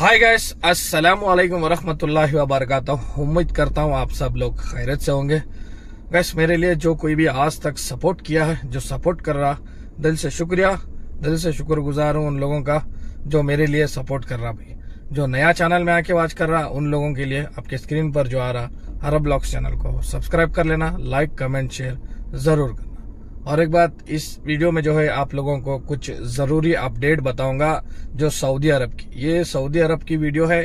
Hi guys, अस्सलाम वालेकुम वरहमतुल्लाहि वबरकातुहू। उम्मीद करता हूँ आप सब लोग खैरियत से होंगे। गाइस, मेरे लिए जो कोई भी आज तक सपोर्ट किया है, जो सपोर्ट कर रहा, दिल से शुक्रिया, दिल से शुक्रगुजार हूँ उन लोगों का जो मेरे लिए सपोर्ट कर रहा। भाई जो नया चैनल में आके वॉच कर रहा उन लोगों के लिए आपके स्क्रीन पर जो आ रहा अरब व्लॉग्स चैनल को सब्सक्राइब कर लेना, लाइक कमेंट शेयर जरूर करना। और एक बात, इस वीडियो में जो है आप लोगों को कुछ जरूरी अपडेट बताऊंगा जो सऊदी अरब की, ये सऊदी अरब की वीडियो है।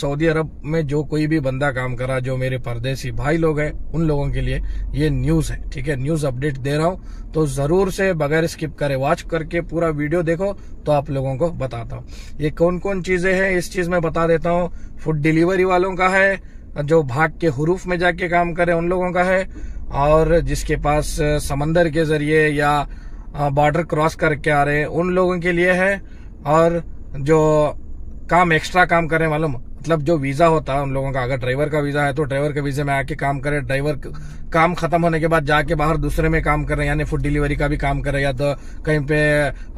सऊदी अरब में जो कोई भी बंदा काम कर रहा, जो मेरे परदेसी भाई लोग हैं उन लोगों के लिए ये न्यूज है, ठीक है। न्यूज अपडेट दे रहा हूँ तो जरूर से बगैर स्किप करे वॉच करके पूरा वीडियो देखो, तो आप लोगों को बताता हूँ ये कौन कौन चीजें हैं। इस चीज में बता देता हूँ, फूड डिलीवरी वालों का है, जो भाग के हुरूफ में जाके काम करे उन लोगों का है, और जिसके पास समंदर के जरिए या बॉर्डर क्रॉस करके आ रहे उन लोगों के लिए है, और जो काम एक्स्ट्रा काम करने वालों, मतलब जो वीजा होता है उन लोगों का, अगर ड्राइवर का वीजा है तो ड्राइवर के वीजे में आके काम करे, ड्राइवर काम खत्म होने के बाद जाके बाहर दूसरे में काम कर रहे, यानी फूड डिलीवरी का भी काम कर रहे, या तो कहीं पे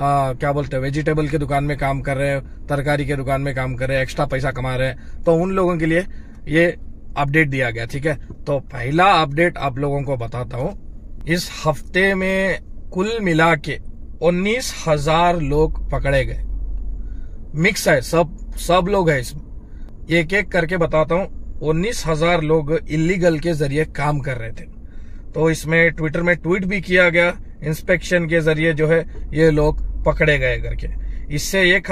क्या बोलते हैं वेजिटेबल की दुकान में काम कर रहे, तरकारी के दुकान में काम कर रहे, एक्स्ट्रा पैसा कमा रहे हैं, तो उन लोगों के लिए ये अपडेट दिया गया, ठीक है। तो पहला अपडेट आप लोगों को बताता हूँ, इस हफ्ते में कुल मिला के 19,000 लोग पकड़े गए। मिक्स है, सब लोग है इसमें, एक एक करके बताता हूँ। 19,000 लोग इलीगल के जरिए काम कर रहे थे, तो इसमें ट्विटर में ट्वीट भी किया गया, इंस्पेक्शन के जरिए जो है ये लोग पकड़े गए करके। इससे एक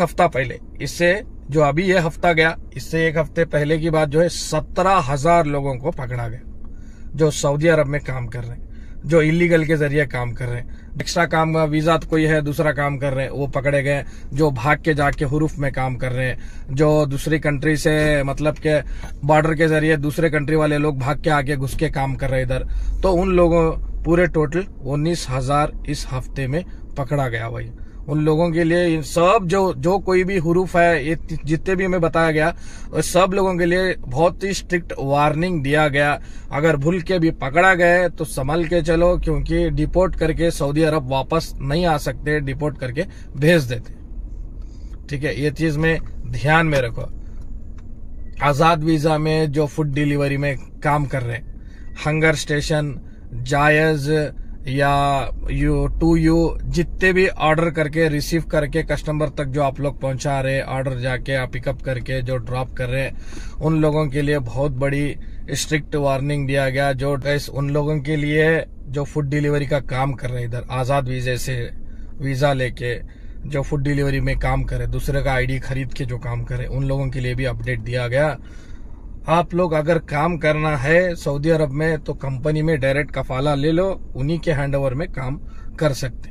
हफ्ता पहले इससे जो अभी ये हफ्ता गया, इससे एक हफ्ते पहले की बात जो है 17,000 लोगों को पकड़ा गया जो सऊदी अरब में काम कर रहे हैं, जो इलीगल के जरिए काम कर रहे हैं, एक्स्ट्रा काम वीजा कोई है दूसरा काम कर रहे हैं वो पकड़े गए, जो भाग के जाके हुरूफ में काम कर रहे हैं, जो दूसरी कंट्री से मतलब के बॉर्डर के जरिए दूसरे कंट्री वाले लोग भाग के आके घुस के काम कर रहे इधर, तो उन लोगों पूरे टोटल 19,000 इस हफ्ते में पकड़ा गया। भाई उन लोगों के लिए इन सब जो कोई भी हुरूफ है, ये जितने भी हमें बताया गया सब लोगों के लिए बहुत ही स्ट्रिक्ट वार्निंग दिया गया। अगर भूल के भी पकड़ा गए तो संभल के चलो, क्योंकि डिपोर्ट करके सऊदी अरब वापस नहीं आ सकते, डिपोर्ट करके भेज देते, ठीक है। ये चीज में ध्यान में रखो। आजाद वीजा में जो फूड डिलीवरी में काम कर रहे हैं, हंगर स्टेशन, जायज या U2U, जितने भी ऑर्डर करके रिसीव करके कस्टमर तक जो आप लोग पहुंचा रहे, ऑर्डर जाके आप पिकअप करके जो ड्रॉप कर रहे हैं उन लोगों के लिए बहुत बड़ी स्ट्रिक्ट वार्निंग दिया गया। जो उन लोगों के लिए जो फूड डिलीवरी का काम कर रहे इधर आजाद वीजे से वीजा लेके जो फूड डिलीवरी में काम करे, दूसरे का ID खरीद के जो काम करे उन लोगों के लिए भी अपडेट दिया गया। आप लोग अगर काम करना है सऊदी अरब में तो कंपनी में डायरेक्ट कफाला ले लो, उन्हीं के हैंडओवर में काम कर सकते।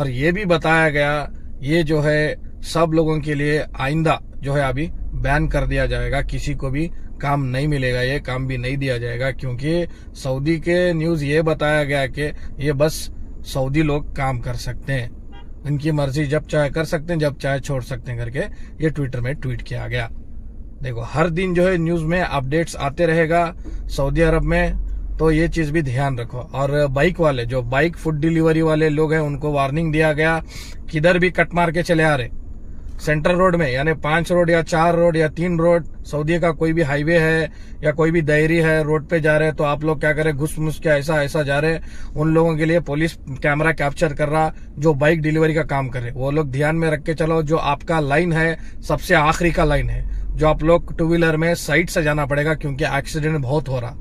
और ये भी बताया गया, ये जो है सब लोगों के लिए आइंदा जो है अभी बैन कर दिया जाएगा, किसी को भी काम नहीं मिलेगा, ये काम भी नहीं दिया जाएगा, क्योंकि सऊदी के न्यूज ये बताया गया कि ये बस सऊदी लोग काम कर सकते हैं, उनकी मर्जी, जब चाहे कर सकते हैं जब चाहे छोड़ सकते हैं करके ये ट्विटर में ट्वीट किया गया। देखो हर दिन जो है न्यूज में अपडेट्स आते रहेगा सऊदी अरब में, तो ये चीज भी ध्यान रखो। और बाइक वाले, जो बाइक फूड डिलीवरी वाले लोग हैं उनको वार्निंग दिया गया, किधर भी कट मार के चले आ रहे सेंट्रल रोड में, यानी 5 रोड या 4 रोड या 3 रोड सऊदी का कोई भी हाईवे है या कोई भी दायरी है, रोड पे जा रहे हैं तो आप लोग क्या करें, घुस मुस के ऐसा ऐसा जा रहे हैं, उन लोगों के लिए पुलिस कैमरा कैप्चर कर रहा, जो बाइक डिलीवरी का काम करे वो लोग ध्यान में रख के चलो। जो आपका लाइन है सबसे आखिरी का लाइन है, जो आप लोग टू व्हीलर में साइड से जाना पड़ेगा क्योंकि एक्सीडेंट बहुत हो रहा,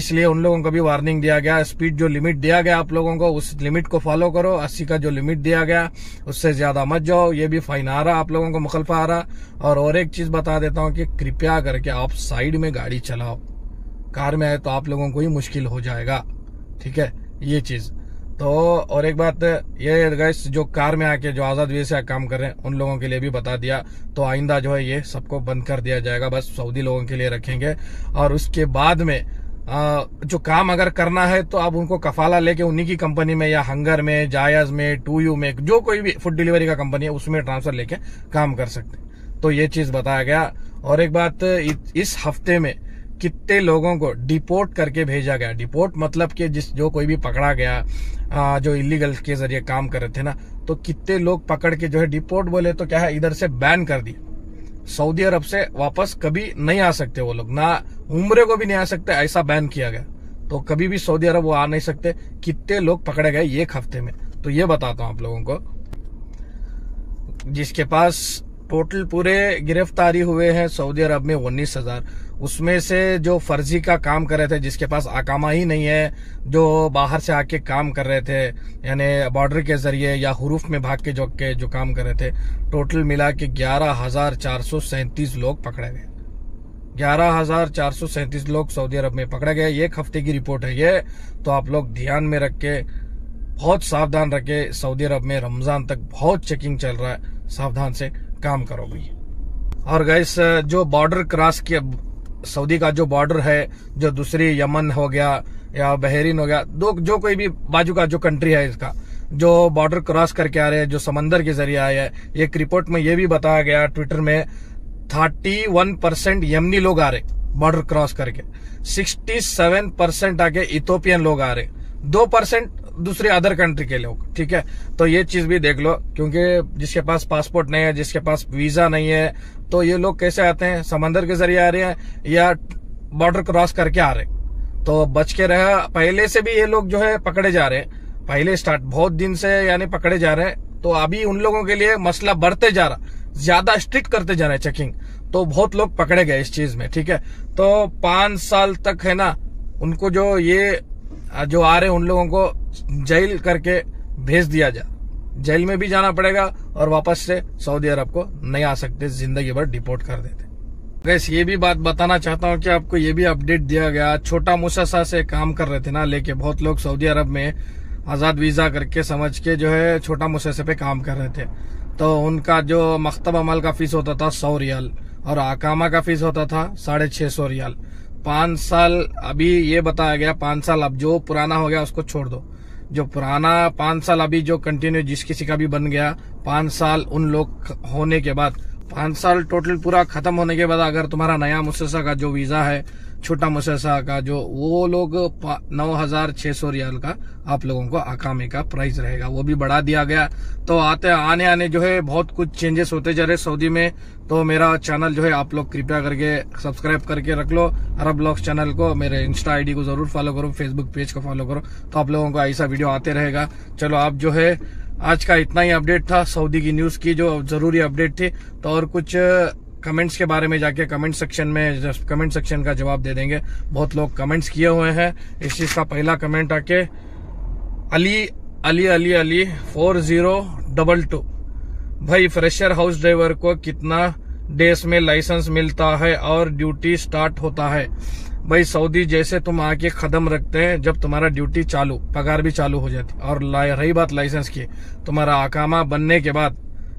इसलिए उन लोगों को भी वार्निंग दिया गया। स्पीड जो लिमिट दिया गया आप लोगों को उस लिमिट को फॉलो करो, 80 का जो लिमिट दिया गया उससे ज्यादा मत जाओ, ये भी फाइन आ रहा आप लोगों को, मुखलफा आ रहा। और एक चीज बता देता हूँ कि कृपया करके आप साइड में गाड़ी चलाओ, कार में है तो आप लोगों को ही मुश्किल हो जाएगा, ठीक है ये चीज तो। और एक बात ये गाइस, जो कार में आके जो आजाद वीजा से काम कर रहे हैं उन लोगों के लिए भी बता दिया, तो आइंदा जो है ये सबको बंद कर दिया जाएगा, बस सऊदी लोगों के लिए रखेंगे। और उसके बाद में जो काम अगर करना है तो आप उनको कफाला लेके उन्हीं की कंपनी में या हंगर में, जायज में, 2U में, जो कोई भी फूड डिलीवरी का कंपनी है उसमें ट्रांसफर लेके काम कर सकते हैं, तो ये चीज बताया गया। और एक बात, इस हफ्ते में कितने लोगों को डिपोर्ट करके भेजा गया, डिपोर्ट मतलब कि जो कोई भी पकड़ा गया जो इलीगल के जरिए काम कर रहे थे ना, तो कितने लोग पकड़ के जो है डिपोर्ट बोले तो क्या है इधर से बैन कर दिए। सऊदी अरब से वापस कभी नहीं आ सकते वो लोग, ना उम्रे को भी नहीं आ सकते, ऐसा बैन किया गया। तो कभी भी सऊदी अरब वो आ नहीं सकते। कितने लोग पकड़े गए ये हफ्ते में, तो ये बताता हूँ आप लोगों को। जिसके पास टोटल पूरे गिरफ्तारी हुए हैं सऊदी अरब में 19,000, उसमें से जो फर्जी का काम कर रहे थे, जिसके पास अकामा ही नहीं है, जो बाहर से आके काम कर रहे थे यानी बॉर्डर के जरिए या हुरूफ में भाग के जो काम कर रहे थे, टोटल मिला के 11,437 लोग पकड़े गए। 11,437 लोग सऊदी अरब में पकड़े गए। एक हफ्ते की रिपोर्ट है ये, तो आप लोग ध्यान में रख के बहुत सावधान रखे। सऊदी अरब में रमजान तक बहुत चेकिंग चल रहा है, सावधान से काम करो भाई। और गाइस जो बॉर्डर क्रॉस किया सऊदी का, जो बॉर्डर है जो दूसरी यमन हो गया या बहरीन हो गया, जो कोई भी बाजू का जो कंट्री है इसका जो बॉर्डर क्रॉस करके आ रहे हैं, जो समंदर के जरिए आया है, एक रिपोर्ट में ये भी बताया गया ट्विटर में, 31% यमनी लोग आ रहे बॉर्डर क्रॉस करके, 67% आके इथोपियन लोग आ रहे, 2% दूसरे अदर कंट्री के लोग। ठीक है, तो ये चीज भी देख लो, क्योंकि जिसके पास पासपोर्ट नहीं है, जिसके पास वीजा नहीं है, तो ये लोग कैसे आते हैं, समंदर के जरिए आ रहे हैं या बॉर्डर क्रॉस करके आ रहे हैं। तो बच के रहा। पहले से भी ये लोग जो है पकड़े जा रहे हैं, पहले स्टार्ट बहुत दिन से यानी पकड़े जा रहे हैं, तो अभी उन लोगों के लिए मसला बढ़ते जा रहा, ज्यादा स्ट्रिक्ट करते जा रहे चेकिंग, तो बहुत लोग पकड़े गए इस चीज में। ठीक है, तो 5 साल तक है ना उनको जो ये जो आ रहे उन लोगों को जेल करके भेज दिया जा, जेल में भी जाना पड़ेगा और वापस से सऊदी अरब को नहीं आ सकते, जिंदगी भर डिपोर्ट कर देते। गैस ये भी बात बताना चाहता हूँ कि आपको ये भी अपडेट दिया गया, छोटा मुसासा से काम कर रहे थे ना लेके बहुत लोग सऊदी अरब में आजाद वीजा करके समझ के जो है छोटा मुसासे पे काम कर रहे थे, तो उनका जो मकतब अमल का फीस होता था 100 रियाल और अकामा का फीस होता था 650 रियाल। 5 साल अभी ये बताया गया 5 साल, अब जो पुराना हो गया उसको छोड़ दो, जो पुराना 5 साल अभी जो कंटिन्यू जिस किसी का भी बन गया 5 साल, उन लोग होने के बाद 5 साल टोटल पूरा खत्म होने के बाद अगर तुम्हारा नया मुसस्सा का जो वीजा है छोटा मुसस्सा का जो, वो लोग 9,600 रियाल का आप लोगों को अकामे का प्राइस रहेगा, वो भी बढ़ा दिया गया। तो आने जो है बहुत कुछ चेंजेस होते जा रहे सऊदी में। तो मेरा चैनल जो है आप लोग कृपया करके सब्सक्राइब करके रख लो, अरब ब्लॉग्स चैनल को, मेरे इंस्टा आईडी को जरूर फॉलो करो, फेसबुक पेज को फॉलो करो, तो आप लोगों को ऐसा वीडियो आते रहेगा। चलो आप जो है आज का इतना ही अपडेट था सऊदी की न्यूज की, जो जरूरी अपडेट थी। तो और कुछ कमेंट्स के बारे में जाके कमेंट सेक्शन का जवाब दे देंगे, बहुत लोग कमेंट्स किए हुए हैं इस चीज का। पहला कमेंट आके अली अली अली अली 4022, भाई फ्रेशर हाउस ड्राइवर को कितना डेज में लाइसेंस मिलता है और ड्यूटी स्टार्ट होता है? भाई सऊदी जैसे तुम आके कदम रखते हैं जब तुम्हारा ड्यूटी चालू, पगार भी चालू हो जाती। और रही बात लाइसेंस की, तुम्हारा अकामा बनने के बाद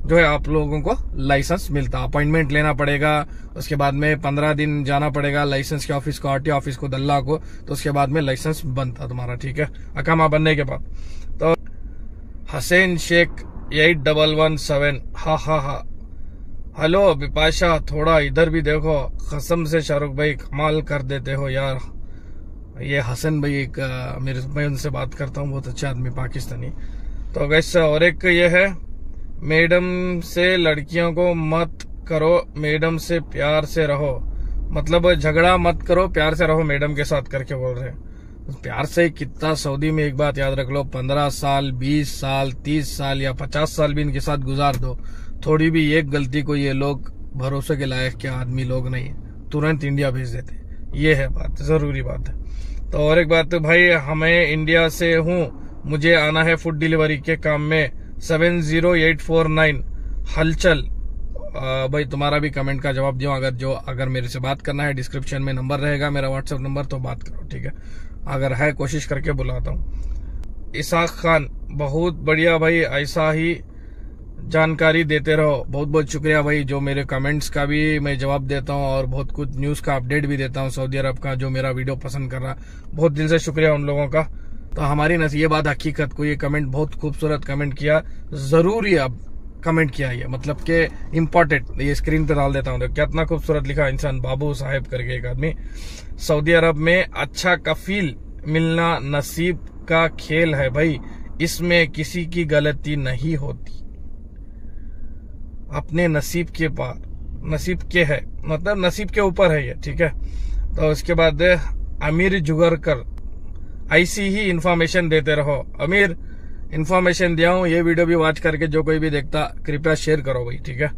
जो है आप लोगों को लाइसेंस मिलता, अपॉइंटमेंट लेना पड़ेगा, उसके बाद में 15 दिन जाना पड़ेगा लाइसेंस के ऑफिस को, आरटीओ ऑफिस को, दल्ला को, तो उसके बाद में लाइसेंस बनता तुम्हारा। ठीक है, अकामा बनने के बाद। तो हसैन शेख 8117, हा हा हा, हेलो बिपाशा थोड़ा इधर भी देखो, कसम से शाहरुख भाई कमाल कर देते हो यार। ये हसन भाई एक मेरे भाई, उनसे बात करता हूँ, बहुत अच्छे आदमी पाकिस्तानी। तो वैसे और एक ये है, मैडम से लड़कियों को मत करो, मैडम से प्यार से रहो, मतलब झगड़ा मत करो, प्यार से रहो मैडम के साथ करके बोल रहे हैं। प्यार से कितना सऊदी में एक बात याद रख लो, 15 साल 20 साल 30 साल या 50 साल भी इनके साथ गुजार दो, थोड़ी भी एक गलती को ये लोग भरोसे के लायक के आदमी लोग नहीं, तुरंत इंडिया भेज देते। ये है बात, जरूरी बात है। तो और एक बात भाई, हमें इंडिया से हूँ, मुझे आना है फूड डिलीवरी के काम में, 70849 हलचल। भाई तुम्हारा भी कमेंट का जवाब दियो, अगर मेरे से बात करना है डिस्क्रिप्शन में नंबर रहेगा मेरा व्हाट्सएप नंबर, तो बात करो। ठीक है, अगर है कोशिश करके बुलाता हूँ। इसाक खान बहुत बढ़िया भाई, ऐसा ही जानकारी देते रहो, बहुत बहुत शुक्रिया भाई। जो मेरे कमेंट्स का भी मैं जवाब देता हूं और बहुत कुछ न्यूज़ का अपडेट भी देता हूं सऊदी अरब का, जो मेरा वीडियो पसंद कर रहा, बहुत दिल से शुक्रिया उन लोगों का। तो हमारी नसीब ये बात हकीकत को, ये कमेंट बहुत खूबसूरत कमेंट किया, जरूरी अब कमेंट किया ये, मतलब के इम्पोर्टेंट, ये स्क्रीन पे डाल देता हूँ, कितना खूबसूरत लिखा इंसान, बाबू साहेब करके एक आदमी। सऊदी अरब में अच्छा कफील मिलना नसीब का खेल है भाई, इसमें किसी की गलती नहीं होती, अपने नसीब के पार, नसीब के है मतलब नसीब के ऊपर है ये, ठीक है। तो उसके बाद अमीर जुगरकर, ऐसी ही इन्फॉर्मेशन देते रहो। अमीर इन्फॉर्मेशन दिया हूँ, ये वीडियो भी वॉच करके जो कोई भी देखता कृपया शेयर करो भाई, ठीक है।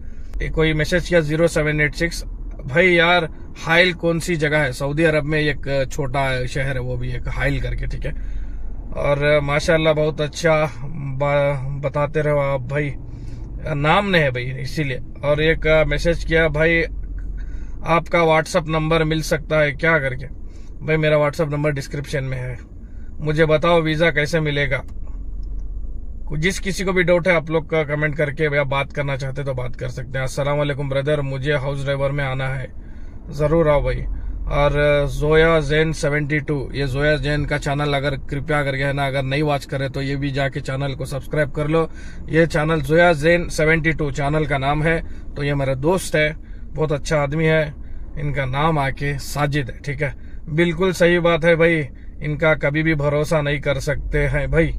एक कोई मैसेज किया 0786, भाई यार हाइल कौन सी जगह है? सऊदी अरब में एक छोटा शहर है, वो भी एक हाइल करके, ठीक है। और माशाल्लाह बहुत अच्छा बताते रहो आप भाई, नाम ने है भाई इसीलिए। और एक मैसेज किया भाई आपका व्हाट्सएप नंबर मिल सकता है क्या करके, भाई मेरा व्हाट्सएप नंबर डिस्क्रिप्शन में है, मुझे बताओ वीजा कैसे मिलेगा। जिस किसी को भी डाउट है आप लोग का कमेंट करके भैया बात करना चाहते तो बात कर सकते हैं। अस्सलाम वालेकुम ब्रदर, मुझे हाउस ड्राइवर में आना है, जरूर आओ भाई। और जोया जैन 72, ये जोया जैन का चैनल अगर कृपया करके है ना, अगर नहीं वॉच करे तो ये भी जाके चैनल को सब्सक्राइब कर लो। ये चैनल जोया जैन 72 चैनल का नाम है, तो ये मेरा दोस्त है, बहुत अच्छा आदमी है। इनका नाम आके साजिद है, ठीक है। बिल्कुल सही बात है भाई, इनका कभी भी भरोसा नहीं कर सकते हैं भाई,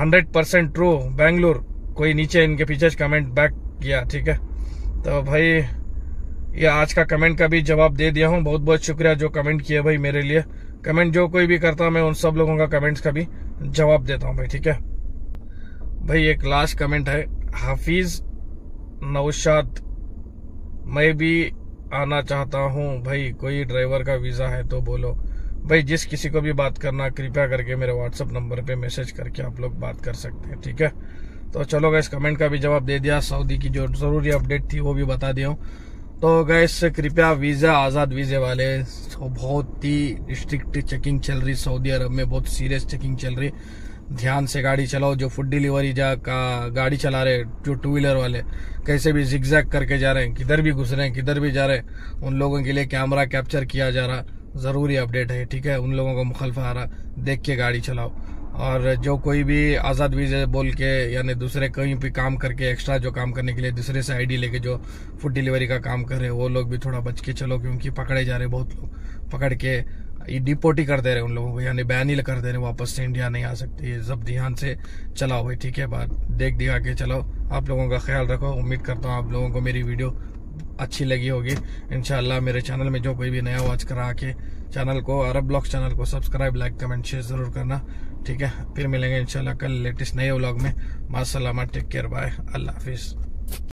100% ट्रू। बेंगलुरु कोई नीचे इनके पीछे कमेंट बैक किया, ठीक है। तो भाई ये आज का कमेंट का भी जवाब दे दिया हूँ, बहुत बहुत शुक्रिया जो कमेंट किया भाई मेरे लिए। कमेंट जो कोई भी करता है मैं उन सब लोगों का कमेंट्स का भी जवाब देता हूँ भाई, ठीक है भाई। एक लास्ट कमेंट है हाफिज नौशाद, मैं भी आना चाहता हूँ भाई, कोई ड्राइवर का वीजा है तो बोलो भाई। जिस किसी को भी बात करना कृपया करके मेरे व्हाट्सएप नंबर पे मैसेज करके आप लोग बात कर सकते हैं, ठीक है। तो चलो गैस, कमेंट का भी जवाब दे दिया, सऊदी की जो ज़रूरी अपडेट थी वो भी बता दिया हूँ। तो गैस कृपया वीज़ा आज़ाद वीज़े वाले, बहुत ही स्ट्रिक्ट चेकिंग चल रही सऊदी अरब में, बहुत सीरियस चेकिंग चल रही, ध्यान से गाड़ी चलाओ। जो फूड डिलीवरी का गाड़ी चला रहे, जो टू व्हीलर वाले कैसे भी जिगजैग करके जा रहे हैं, किधर भी घुस रहे हैं किधर भी जा रहे हैं, उन लोगों के लिए कैमरा कैप्चर किया जा रहा, ज़रूरी अपडेट है, ठीक है। उन लोगों को मुखालफा आ रहा, देख के गाड़ी चलाओ। और जो कोई भी आज़ाद वीज़ा बोल के, यानी दूसरे कहीं भी काम करके एक्स्ट्रा जो काम करने के लिए दूसरे से आईडी लेके जो फूड डिलीवरी का काम कर रहे हैं, वो लोग भी थोड़ा बच के चलो, क्योंकि पकड़े जा रहे बहुत लोग, पकड़ के डिपोर्ट ही कर दे रहे उन लोगों को, यानी बैन ही कर दे रहे, वापस से इंडिया नहीं आ सकते। ये सब ध्यान से चलाओ भाई, ठीक है। बात देख दिखा के चलाओ, आप लोगों का ख्याल रखो। उम्मीद करता हूँ आप लोगों को मेरी वीडियो अच्छी लगी होगी इंशाल्लाह। मेरे चैनल में जो कोई भी नया वॉच करा के चैनल को, अरब ब्लॉग्स चैनल को सब्सक्राइब, लाइक, कमेंट, शेयर जरूर करना, ठीक है। फिर मिलेंगे इंशाल्लाह कल लेटेस्ट नए व्लॉग में। माशाल्लाह, टेक केयर, बाय, अल्लाह हाफिज़।